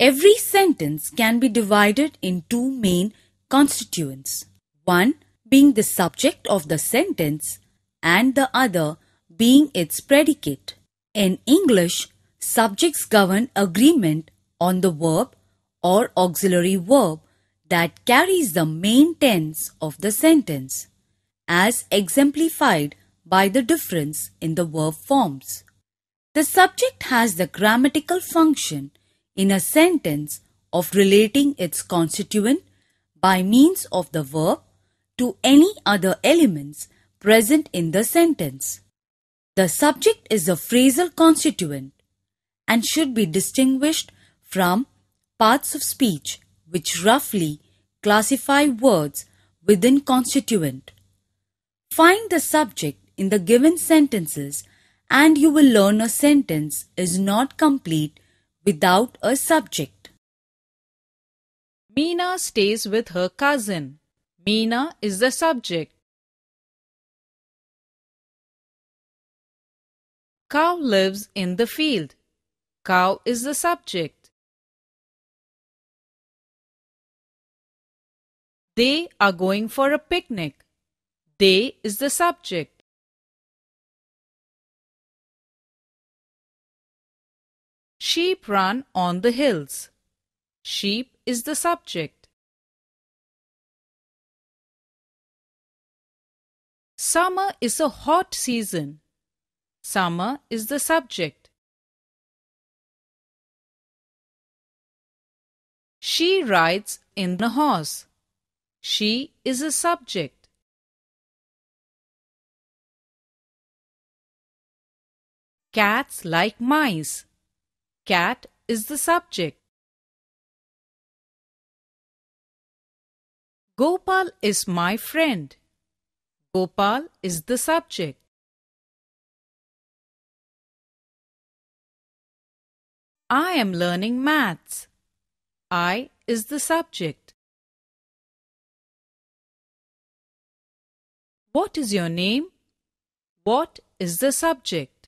Every sentence can be divided in two main constituents, one being the subject of the sentence and the other being its predicate. In English, subjects govern agreement on the verb or auxiliary verb that carries the main tense of the sentence, as exemplified by the difference in the verb forms. The subject has the grammatical function in a sentence of relating its constituent by means of the verb to any other elements present in the sentence. The subject is a phrasal constituent and should be distinguished from parts of speech which roughly classify words within constituent. Find the subject in the given sentences and you will learn a sentence is not complete without a subject. Meena stays with her cousin. Meena is the subject. Cow lives in the field. Cow is the subject. They are going for a picnic. They is the subject. Sheep run on the hills. Sheep is the subject. Summer is a hot season. Summer is the subject. She rides in a horse. She is a subject. Cats like mice. Cat is the subject. Gopal is my friend. Gopal is the subject. I am learning maths. I is the subject. What is your name? What is the subject?